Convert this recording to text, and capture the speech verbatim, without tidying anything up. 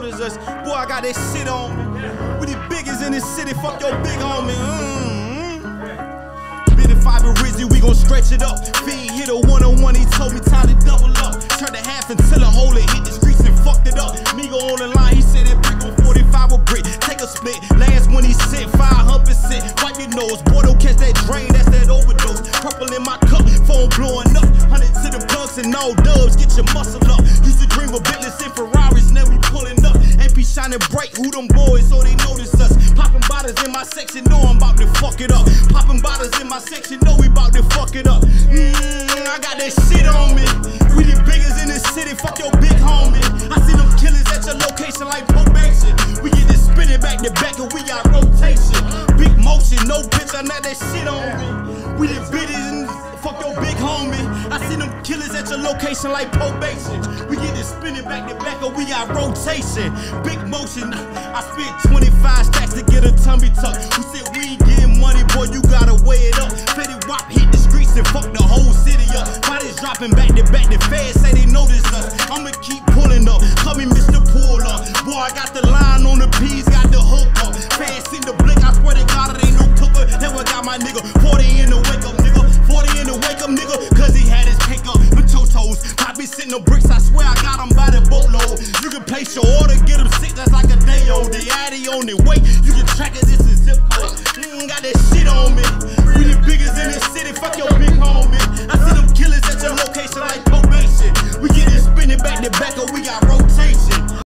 notice us. Boy, I got that shit on me. We the biggest in this city, fuck your big homie. Mm-hmm. Bit of fiber Rizzy, we gon' stretch it up. Fiend hit a one-on-one, he told me time to double up. Turned the half until a hole and hit the streets and fucked it up. Migo on the line, he said that brick on forty-five will brick. Take a split, last one he sent, five hundred percent. Wipe your nose, boy, don't catch that drain, that's that overdose. Purple in my cup, phone blowing up. Hundred to the bucks and all dubs, get your muscle up. Used to dream of business in Ferraris, now we pulling up. A P shining bright, who them boys, so they notice us. Popping bottles in my section, know I'm about to fuck it up. Popping bottles in my section, know we about to fuck it up. Mmm, I got that shit on me. We the biggest in this city, fuck your big homie. I see them killers at your location like probation. We get this spinning back to back and we got rotation. Big motion, no bitch, I got that shit on me. We the biggest in this, fuck your big homie. I see them killers at your location like probation. We get this spinning back to back and we got rotation. Big motion, I spent twenty-five stacks to get a tummy tuck. Who said we ain't getting money, boy, you gotta weigh it up. Fetty Wap hit the streets and fuck the whole city up. Bodies dropping back to back, the feds say they notice us. I'ma keep pulling up, call me Mister Pull Up. Boy, I got the line on the P's, got the hook up. Fans seen the blink, I swear to God it ain't no cooker. That one got my nigga, forty in the wake up, nigga. forty in the wake up, nigga, cause he had his cake up with toes. I be sitting on bricks, I swear I got him by the boatload. You can place your order, get him sick, that's like a day old. The addy on the way, you can track it, this is zip code. Mm, got that shit on me. We the biggest in this city, fuck your big homie. I see them killers at your location like probation. We get it spinning back to back, or we got rotation.